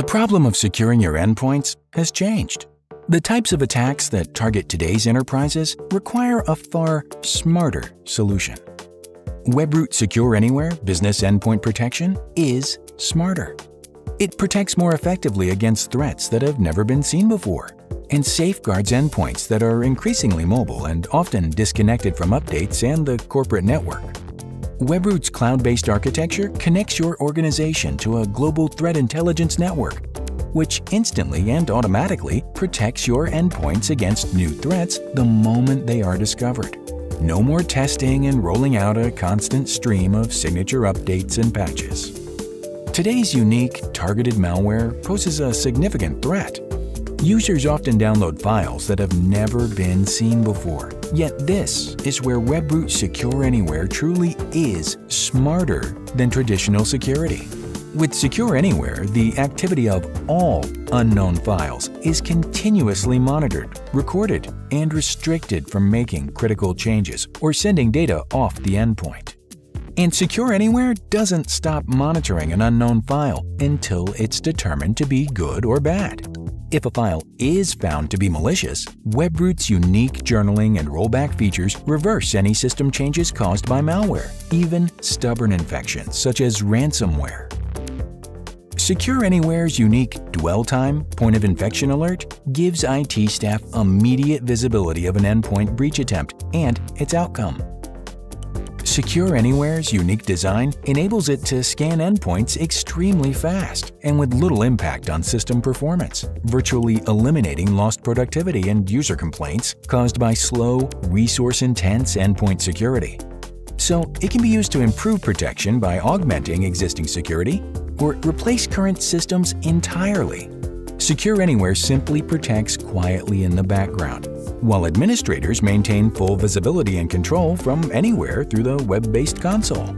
The problem of securing your endpoints has changed. The types of attacks that target today's enterprises require a far smarter solution. Webroot SecureAnywhere Business Endpoint Protection is smarter. It protects more effectively against threats that have never been seen before and safeguards endpoints that are increasingly mobile and often disconnected from updates and the corporate network. Webroot's cloud-based architecture connects your organization to a global threat intelligence network, which instantly and automatically protects your endpoints against new threats the moment they are discovered. No more testing and rolling out a constant stream of signature updates and patches. Today's unique, targeted malware poses a significant threat. Users often download files that have never been seen before. Yet this is where Webroot SecureAnywhere truly is smarter than traditional security. With SecureAnywhere, the activity of all unknown files is continuously monitored, recorded, and restricted from making critical changes or sending data off the endpoint. And SecureAnywhere doesn't stop monitoring an unknown file until it's determined to be good or bad. If a file is found to be malicious, Webroot's unique journaling and rollback features reverse any system changes caused by malware, even stubborn infections such as ransomware. SecureAnywhere's unique dwell time point of infection alert gives IT staff immediate visibility of an endpoint breach attempt and its outcome. SecureAnywhere's unique design enables it to scan endpoints extremely fast and with little impact on system performance, virtually eliminating lost productivity and user complaints caused by slow, resource-intense endpoint security. So it can be used to improve protection by augmenting existing security or replace current systems entirely. SecureAnywhere simply protects quietly in the background, while administrators maintain full visibility and control from anywhere through the web-based console.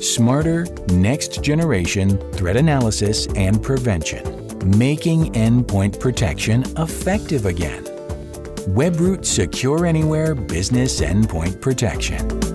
Smarter, next-generation threat analysis and prevention, making endpoint protection effective again. Webroot SecureAnywhere Business Endpoint Protection.